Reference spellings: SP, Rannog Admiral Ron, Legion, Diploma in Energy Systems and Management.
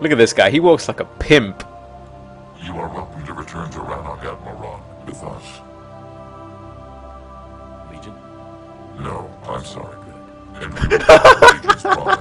Look at this guy. He walks like a pimp. You are welcome to return to Rannog Admiral Ron with us. Legion? No, I'm sorry. And we will